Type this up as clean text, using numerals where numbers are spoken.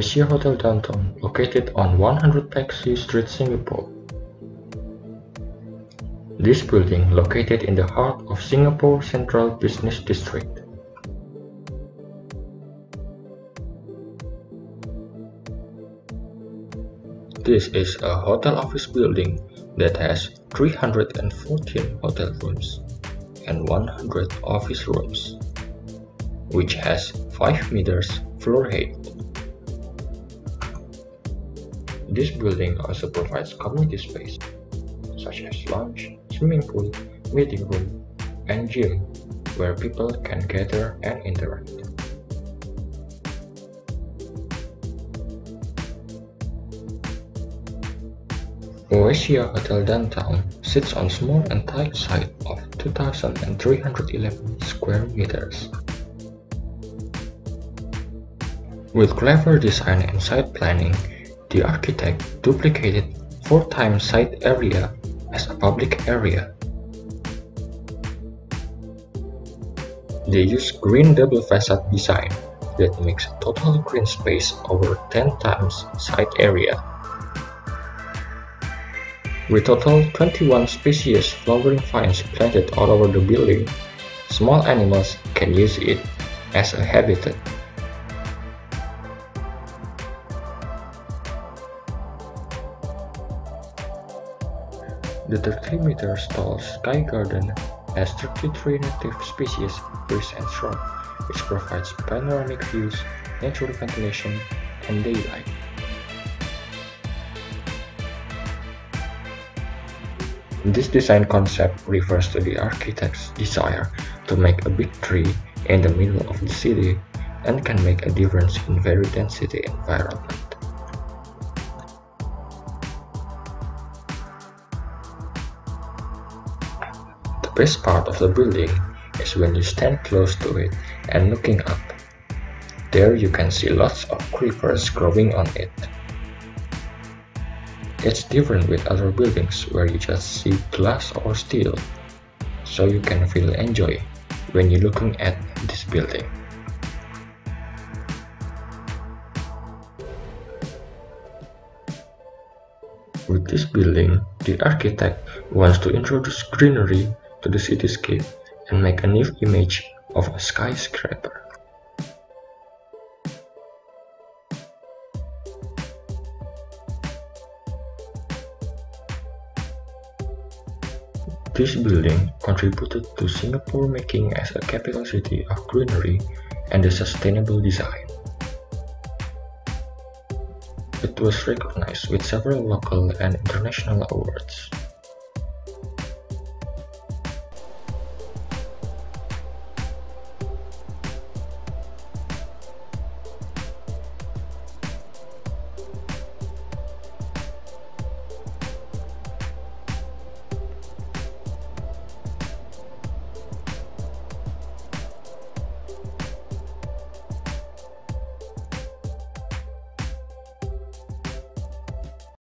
Oasia Hotel Downtown, located on 100 Peck Seah Street, Singapore. This building, located in the heart of Singapore Central Business District, this is a hotel office building that has 314 hotel rooms and 100 office rooms, which has 5 meters floor height. This building also provides community space, such as lounge, swimming pool, meeting room, and gym, where people can gather and interact. Oasia Hotel Downtown sits on small and tight site of 2,311 square meters. With clever design and site planning, the architect duplicated 4 times site area as a public area. They use green double facade design that makes total green space over 10 times site area, with total 21 species flowering vines planted all over the building. Small animals can use it as a habitat. The 30-meter tall sky garden has 33 native species, trees and shrubs, which provides panoramic views, natural ventilation, and daylight. This design concept refers to the architect's desire to make a big tree in the middle of the city and can make a difference in very density environment. The best part of the building is when you stand close to it and looking up. There you can see lots of creepers growing on it. It's different with other buildings where you just see glass or steel, so you can feel enjoy when you're looking at this building. With this building, the architect wants to introduce greenery to the cityscape and make a new image of a skyscraper. This building contributed to Singapore making as a capital city of greenery and the sustainable design. It was recognized with several local and international awards.